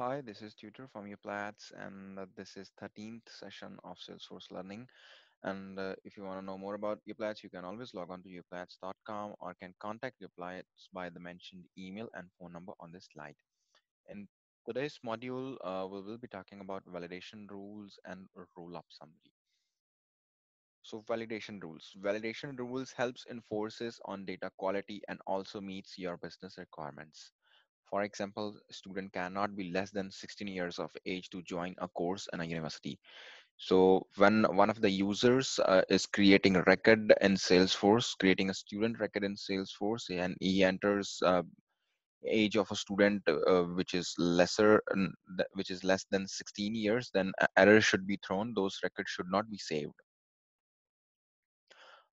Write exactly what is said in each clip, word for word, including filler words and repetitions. Hi, this is Tutor from Uplatz, and uh, this is thirteenth session of Salesforce Learning. And uh, if you want to know more about Uplatz, you can always log on to uplatz dot com or can contact Uplatz by the mentioned email and phone number on this slide. In today's module, uh, we will be talking about validation rules and roll-up summary. So validation rules. Validation rules helps enforces on data quality and also meets your business requirements. For example, a student cannot be less than sixteen years of age to join a course in a university. So when one of the users uh, is creating a record in Salesforce, creating a student record in Salesforce, and he enters uh, age of a student uh, which is lesser, which is less than sixteen years, then an error should be thrown. Those records should not be saved.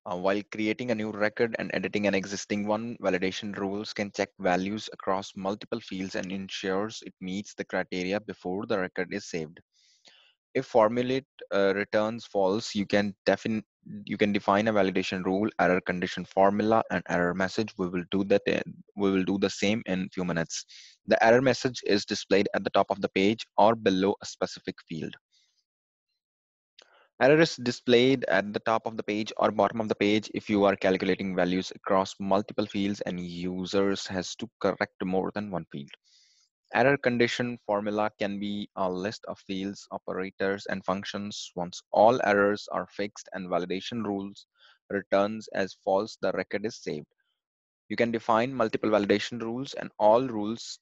Uh, while creating a new record and editing an existing one, validation rules can check values across multiple fields and ensures it meets the criteria before the record is saved. If formulate uh, returns false, you can define you can define a validation rule, error condition formula, and error message. We will do that. In, we will do the same in a few minutes. The error message is displayed at the top of the page or below a specific field. Error is displayed at the top of the page or bottom of the page if you are calculating values across multiple fields and users has to correct more than one field. Error condition formula can be a list of fields, operators, and functions. Once all errors are fixed and validation rules returns as false, the record is saved. You can define multiple validation rules and all rules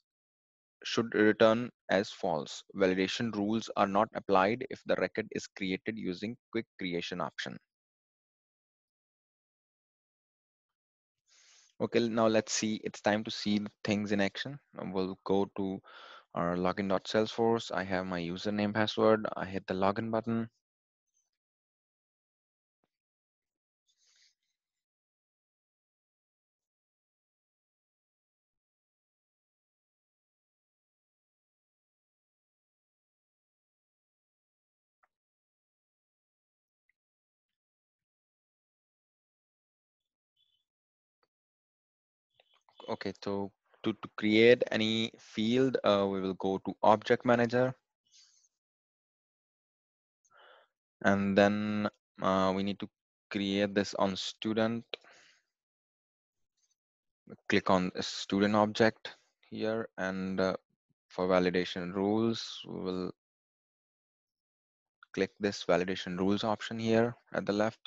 should return as false. Validation rules are not applied if the record is created using quick creation option. Okay, now let's see, it's time to see things in action. We'll go to our login dot salesforce. I have my username, password. I hit the login button. Okay, so to, to create any field, uh, we will go to Object Manager. And then uh, we need to create this on student. Click on student object here. And uh, for validation rules, we will click this validation rules option here at the left.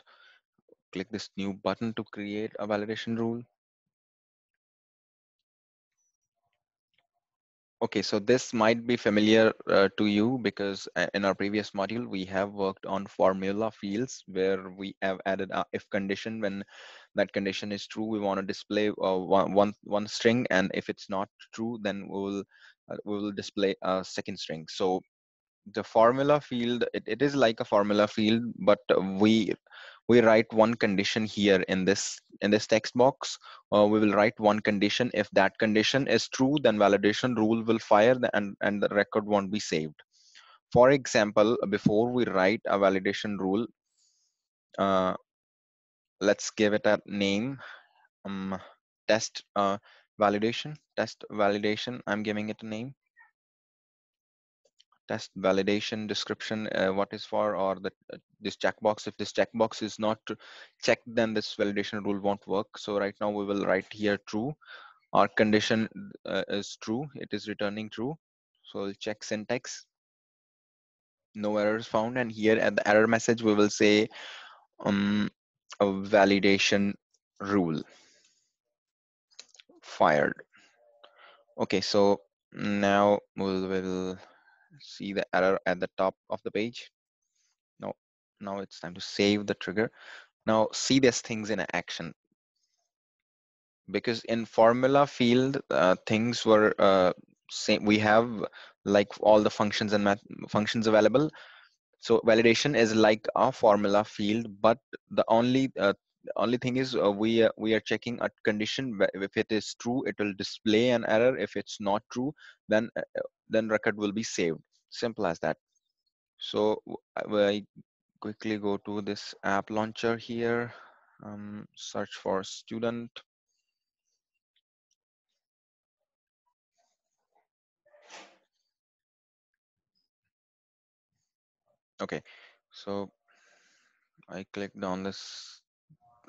Click this new button to create a validation rule. Okay, so this might be familiar uh, to you because in our previous module, we have worked on formula fields where we have added a if condition. When that condition is true, we want to display uh, one, one, one string, and if it's not true, then we will uh, we will display a second string. So the formula field, it, it is like a formula field, but we we write one condition here in this in this text box. Uh, we will write one condition. If that condition is true, then validation rule will fire and, and the record won't be saved. For example, before we write a validation rule, uh, let's give it a name, um, test uh, validation, test validation. I'm giving it a name. Test validation description, uh, what is for, or the, uh, this checkbox. If this checkbox is not checked, then this validation rule won't work. So right now we will write here true. Our condition uh, is true. It is returning true. So we'll check syntax. No errors found. And here at the error message, we will say um, a validation rule fired. Okay, so now we'll, we'll see the error at the top of the page. No, now it's time to save the trigger. Now see these things in action. Because in formula field, uh, things were uh, same. We have like all the functions and math functions available. So validation is like a formula field, but the only uh, only thing is uh, we uh, we are checking a condition. If it is true, it will display an error. If it's not true, then uh, then record will be saved. Simple as that. So I quickly go to this app launcher here, um, search for student. Okay, so I clicked on this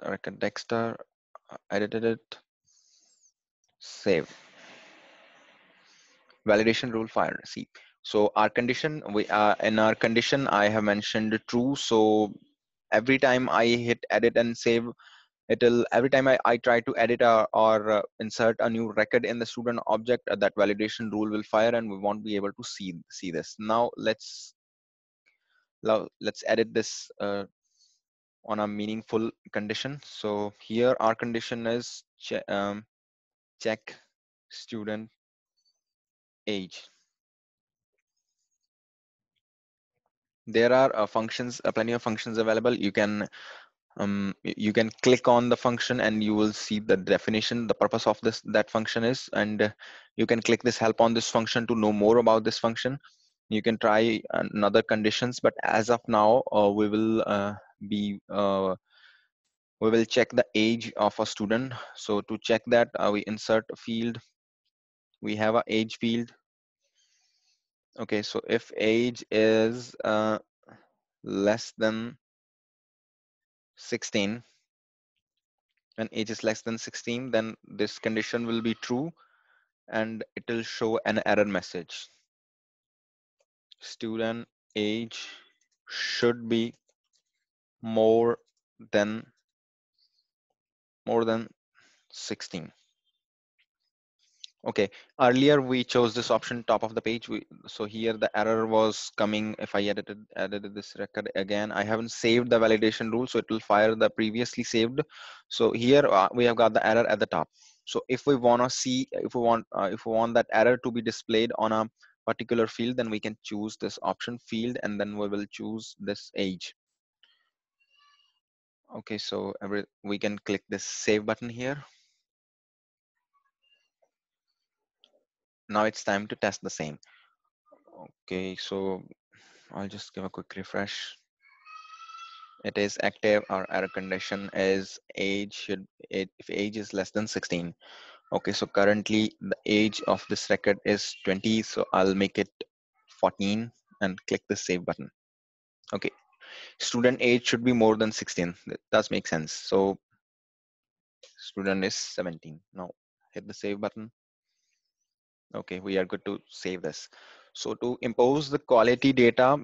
record texter, edited it, save. Validation rule fire. See, so our condition, we are in our condition, I have mentioned true. So every time I hit edit and save, it'll every time I, I try to edit or, or uh, insert a new record in the student object, uh, that validation rule will fire and we won't be able to see see this. Now let's now let's edit this uh, on a meaningful condition. So here our condition is che um, check student age. There are uh, functions, uh, plenty of functions available. You can um, you can click on the function and you will see the definition, the purpose of this that function is, and uh, you can click this help on this function to know more about this function. You can try another conditions, but as of now, uh, we will uh, be uh, we will check the age of a student. So to check that, uh, we insert a field. We have an age field. Okay, so if age is uh, less than sixteen, when age is less than sixteen, then this condition will be true and it will show an error message. Student age should be more than more than sixteen. Okay, earlier we chose this option top of the page. We, so here the error was coming if I edited edited this record again. I haven't saved the validation rule, so it will fire the previously saved. So here uh, we have got the error at the top. So if we want to see, if we want uh, if we want that error to be displayed on a particular field, then we can choose this option field and then we will choose this age. Okay, so every, we can click this save button here. Now it's time to test the same. Okay, so I'll just give a quick refresh. It is active. Our error condition is age should it if age is less than sixteen. Okay, so currently the age of this record is twenty, so I'll make it fourteen and click the save button. Okay, student age should be more than sixteen. That does make sense. So student is seventeen. Now hit the save button. Okay, we are good to save this. So to impose the quality data,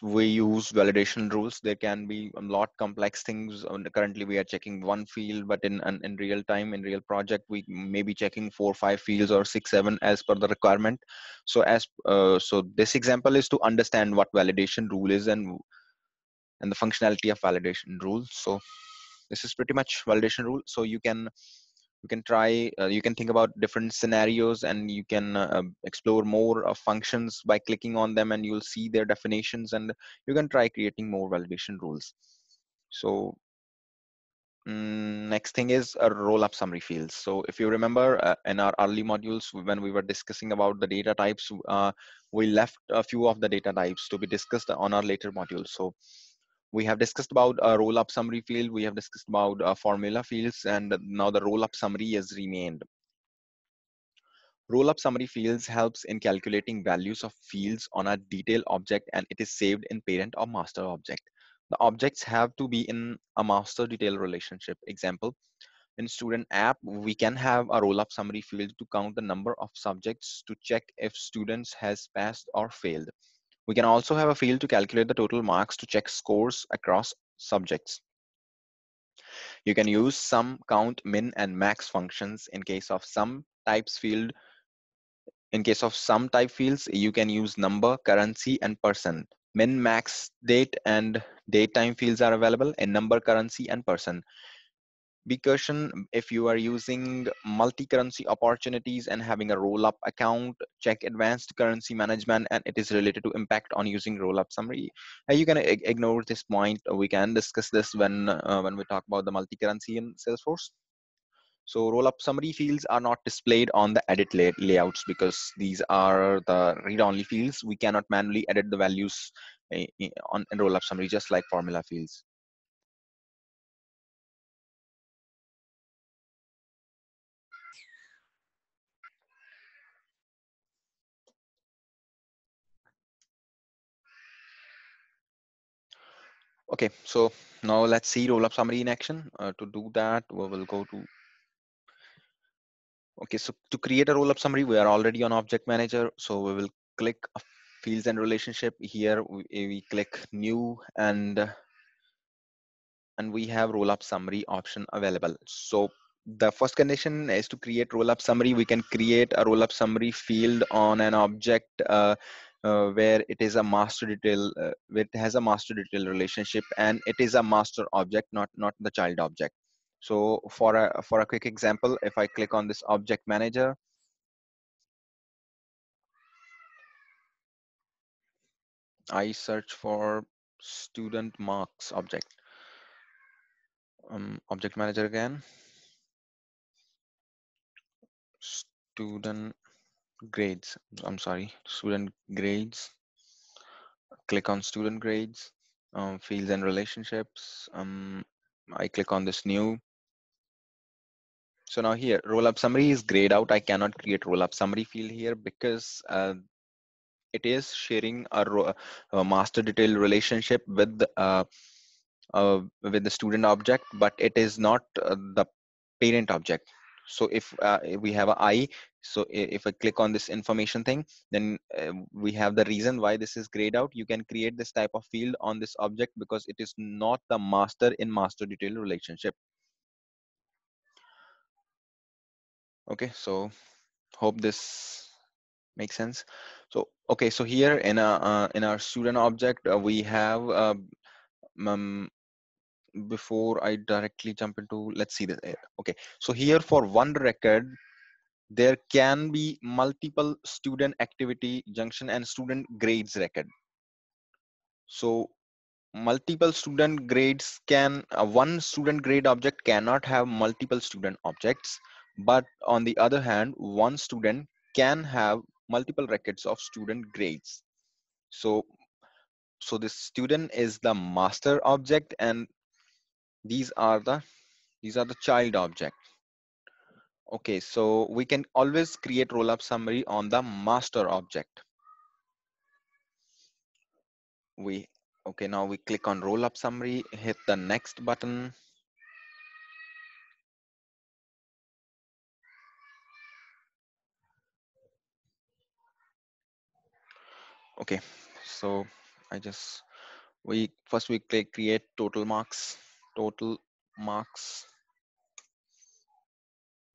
we use validation rules. There can be a lot complex things. Currently we are checking one field, but in, in, in real time, in real project, we may be checking four, five fields or six, seven as per the requirement. So as uh, so this example is to understand what validation rule is and, and the functionality of validation rules. So this is pretty much validation rule. So you can You can try, uh, you can think about different scenarios and you can uh, explore more uh, functions by clicking on them and you'll see their definitions and you can try creating more validation rules. So um, next thing is a roll up summary fields. So if you remember uh, in our early modules, when we were discussing about the data types, uh, we left a few of the data types to be discussed on our later modules. So we have discussed about a roll-up summary field. We have discussed about uh, formula fields, and now the roll-up summary is remained. Roll-up summary fields helps in calculating values of fields on a detailed object, and it is saved in parent or master object. The objects have to be in a master detail relationship. Example, in student app, we can have a roll-up summary field to count the number of subjects to check if students has passed or failed. We can also have a field to calculate the total marks to check scores across subjects. You can use sum, count, min, and max functions in case of sum types field. In case of sum type fields, you can use number, currency, and percent. Min, max, date, and date time fields are available in number, currency, and percent. Be caution if you are using multi-currency opportunities and having a roll-up account, check advanced currency management, and it is related to impact on using roll-up summary. Uh, you can ignore this point. We can discuss this when, uh, when we talk about the multi-currency in Salesforce. So roll-up summary fields are not displayed on the edit lay layouts because these are the read-only fields. We cannot manually edit the values uh, on roll-up summary, just like formula fields. Okay, so now let's see roll-up summary in action. Uh, to do that, we will go to, okay, so to create a roll-up summary, we are already on Object Manager. So we will click Fields and Relationship here. We, we click New, and and we have roll-up summary option available. So the first condition is to create roll-up summary. We can create a roll-up summary field on an object uh, Uh, where it is a master detail, uh, it has a master detail relationship, and it is a master object, not not the child object. So for a for a quick example, if I click on this Object Manager, I search for student marks object, um, Object Manager again, student grades, I'm sorry, student grades, click on student grades, um, fields and relationships, um, I click on this new. So now here roll-up summary is grayed out. I cannot create roll-up summary field here because uh, it is sharing a, ro a master detail relationship with the, uh, uh, with the student object, but it is not uh, the parent object. So if, uh, if we have an I, so if I click on this information thing, then uh, we have the reason why this is grayed out. You can create this type of field on this object because it is not the master in master detail relationship. Okay, so hope this makes sense. So okay, so here in a uh, in our student object, uh, we have uh, um, before I directly jump into, let's see this. Okay, so here for one record, there can be multiple student activity junction and student grades record. So multiple student grades can, uh, one student grade object cannot have multiple student objects, but on the other hand, one student can have multiple records of student grades. So, so this student is the master object, and these are the these are the child object. Okay, so we can always create roll-up summary on the master object. We okay, now we click on roll-up summary, hit the next button. Okay, so I just we first we click create total marks. Total marks.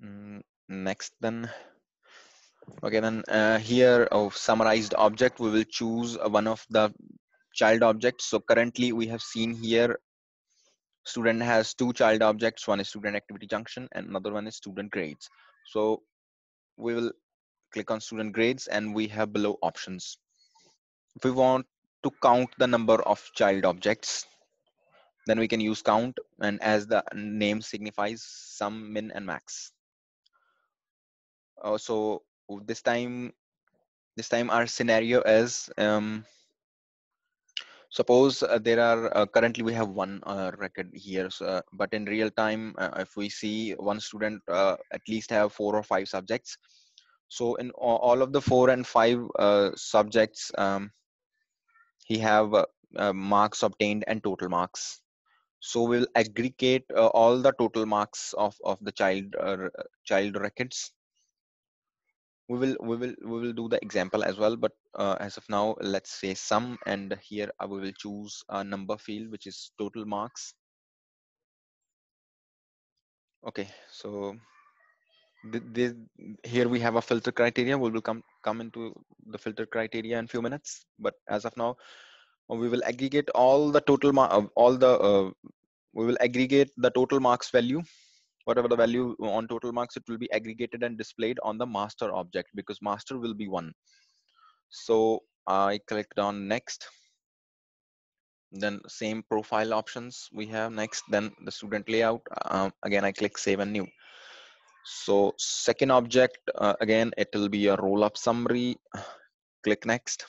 Mm, next, then okay, then uh, here of summarized object, we will choose one of the child objects. So currently, we have seen here, student has two child objects. One is student activity junction, and another one is student grades. So we will click on student grades, and we have below options. If we want to count the number of child objects, then we can use count, and as the name signifies, sum, min, and max. Uh, so this time, this time our scenario is, um, suppose uh, there are, uh, currently we have one uh, record here, so, uh, but in real time, uh, if we see one student uh, at least have four or five subjects. So in all of the four and five uh, subjects, um, he have uh, uh, marks obtained and total marks. So we'll aggregate uh, all the total marks of of the child uh, child records. We will we will we will do the example as well, but uh, as of now, let's say sum, and here I will choose a number field which is total marks. Okay, so th this, here we have a filter criteria. We will come come into the filter criteria in a few minutes, but as of now, we will aggregate all the total mark, all the uh, we will aggregate the total marks value, whatever the value on total marks, it will be aggregated and displayed on the master object because master will be one. So I clicked on next, then same profile options we have next, then the student layout, um, again I click save and new. So second object, uh, again it will be a roll-up summary, click next.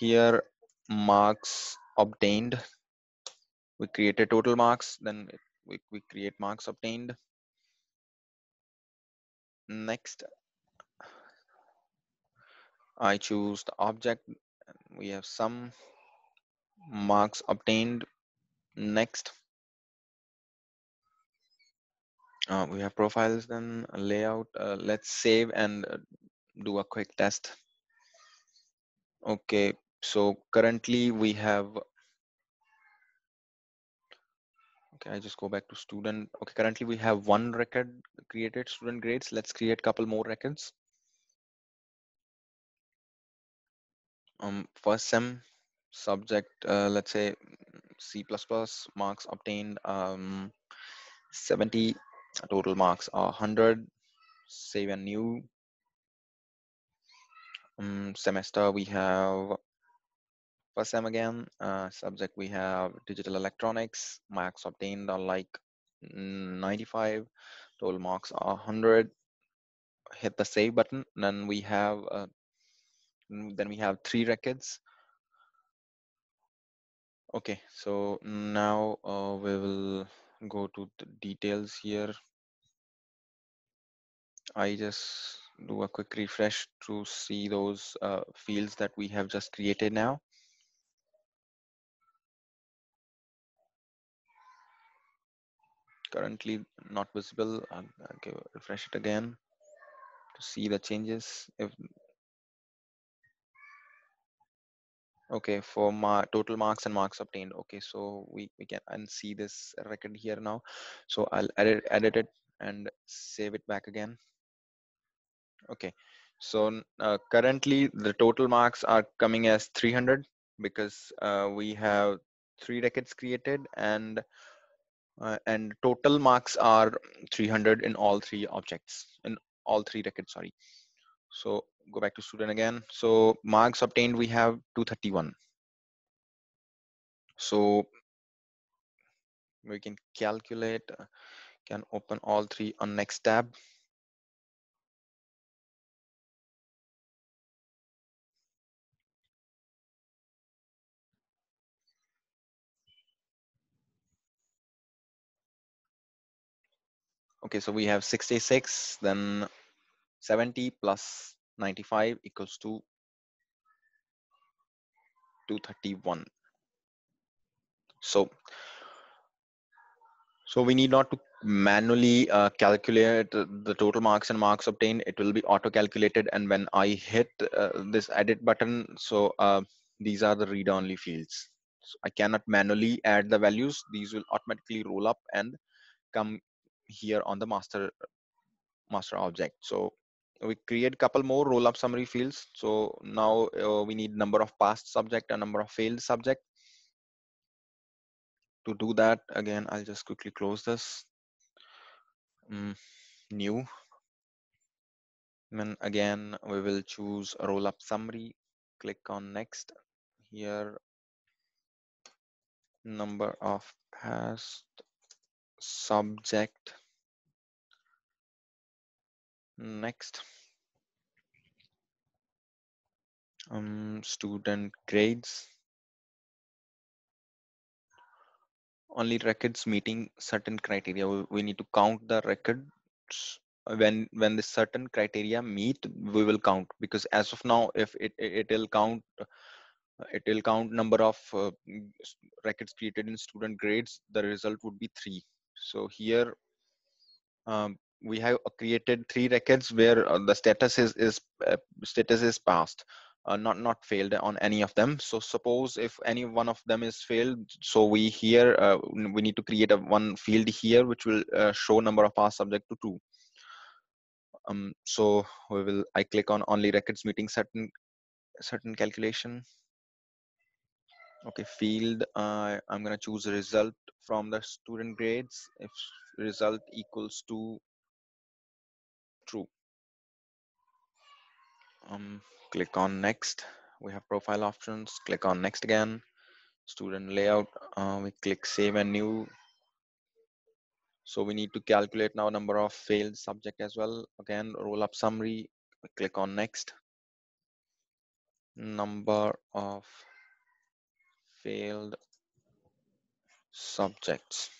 Here marks obtained, we created total marks, then we, we create marks obtained. Next I choose the object, we have some marks obtained, Next, uh, we have profiles, then layout. Uh, let's save and do a quick test. Okay, so currently we have, okay, I just go back to student. Okay, currently we have one record created, student grades. Let's create a couple more records. Um, first sem, subject, uh, let's say C plus plus, marks obtained um, seventy, total marks are one hundred, save and new. Um, semester we have first sem again, uh, subject we have digital electronics, marks obtained are like ninety-five, total marks are one hundred, hit the save button. Then we have uh, then we have three records. Okay, so now uh, we will go to the details here. I just do a quick refresh to see those uh, fields that we have just created now. Currently not visible. I'll, I'll give, refresh it again to see the changes. If okay, for my total marks and marks obtained. Okay, so we, we can unsee this record here now. So I'll edit, edit it and save it back again. Okay, so uh, currently the total marks are coming as three hundred because uh, we have three records created, and uh, and total marks are three hundred in all three objects, in all three records, sorry. So go back to student again. So marks obtained, we have two hundred thirty-one. So we can calculate, can open all three on next tab. Okay, so we have sixty-six, then seventy plus ninety-five equals to two hundred thirty-one. So, so we need not to manually uh, calculate the total marks and marks obtained. It will be auto-calculated, and when I hit uh, this edit button, so uh, these are the read-only fields. So I cannot manually add the values. These will automatically roll up and come here on the master master object. So we create a couple more roll up summary fields. So now uh, we need number of passed subject and number of failed subject. To do that, again, I'll just quickly close this. Mm, new. And then again, we will choose a roll up summary. Click on next. Here, number of passed subject. Next, um, student grades. Only records meeting certain criteria. We need to count the records when when the certain criteria meet. We will count, because as of now, if it it will count, it will count number of uh, records created in student grades. The result would be three. So here, um, we have created three records where uh, the status is is uh, status is passed, uh, not not failed on any of them. So suppose if any one of them is failed, so we here uh, we need to create a one field here which will uh, show number of passed subject to two. Um, so we will I click on only records meeting certain certain calculation. Okay, field, uh, I'm gonna choose a result from the student grades. If result equals to true, um, click on next. We have profile options, click on next again. Student layout, uh, we click save and new. So we need to calculate now number of failed subject as well. Again, roll up summary, we click on next. Number of failed subjects.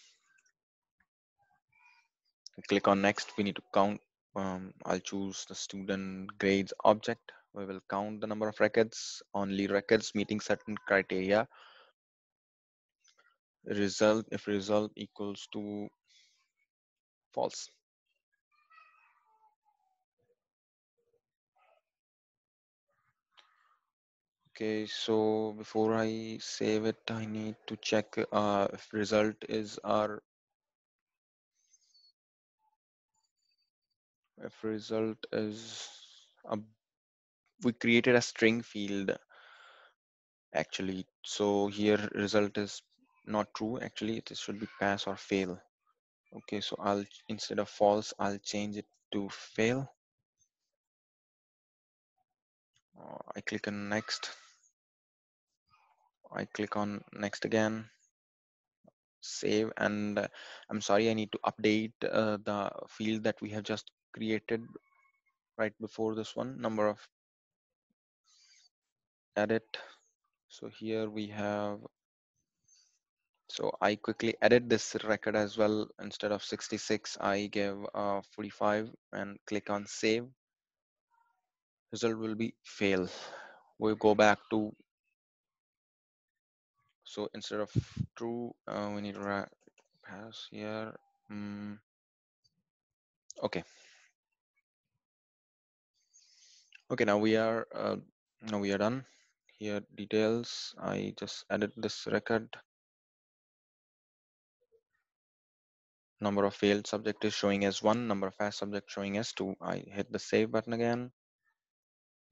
Click on next. We need to count. Um, I'll choose the student grades object. We will count the number of records. Only records meeting certain criteria. result if result equals to false. Okay, so before I save it, I need to check uh, if result is our if result is a, we created a string field actually. So here result is not true actually, it should be pass or fail. Okay, so I'll instead of false, I'll change it to fail. Uh, I click on next. I click on next again, save, and uh, I'm sorry, I need to update uh, the field that we have just created right before this one, number of edit. So here we have, so I quickly edit this record as well. Instead of sixty-six, I give uh, forty-five and click on save. Result will be fail. We'll go back to, so instead of true, uh, we need to pass here. Mm. Okay. Okay, now we are uh, now we are done. Here details. I just added this record. Number of failed subject is showing as one. Number of passed subject showing as two. I hit the save button again.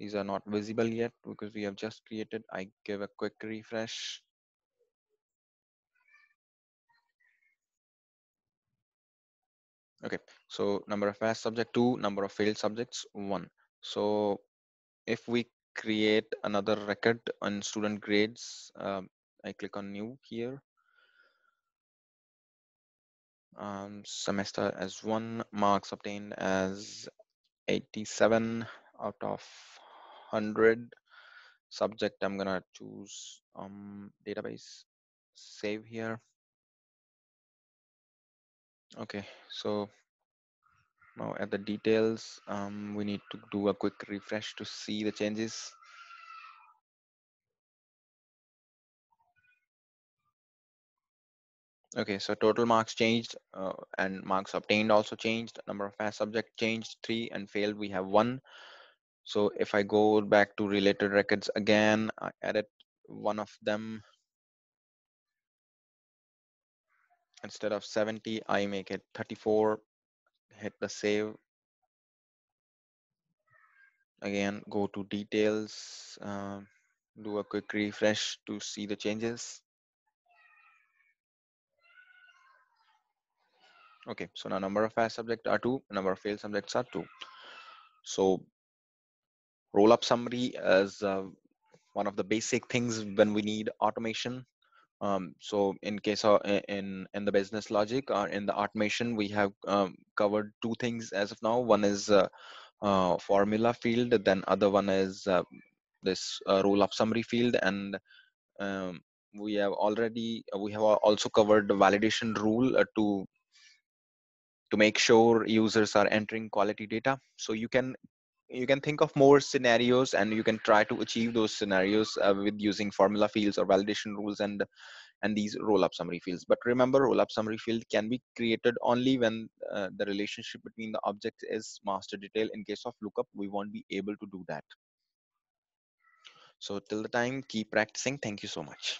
These are not visible yet because we have just created. I give a quick refresh. Okay, so number of passed subject two, number of failed subjects one. So if we create another record on student grades, um, I click on new here. Um, semester as one, marks obtained as eighty-seven out of one hundred. Subject, I'm gonna choose um, database, save here. Okay, so now at the details, um, we need to do a quick refresh to see the changes. Okay, so total marks changed uh, and marks obtained also changed. Number of passed subject changed, three, and failed we have one. So if I go back to related records again, I edit one of them. Instead of seventy, I make it thirty-four, hit the save. Again, go to details, uh, do a quick refresh to see the changes. Okay, so now number of passed subjects are two, number of failed subjects are two. So roll up summary is uh, one of the basic things when we need automation. Um, so in case of in in the business logic or in the automation, we have um, covered two things as of now. One is uh, uh, formula field, then other one is uh, this uh, roll up summary field, and um, we have already we have also covered the validation rule uh, to to make sure users are entering quality data. So you can you can think of more scenarios, and you can try to achieve those scenarios uh, with using formula fields or validation rules and and these roll-up summary fields. But remember, roll-up summary field can be created only when uh, the relationship between the objects is master detail. In case of lookup, we won't be able to do that. So till the time, keep practicing. Thank you so much.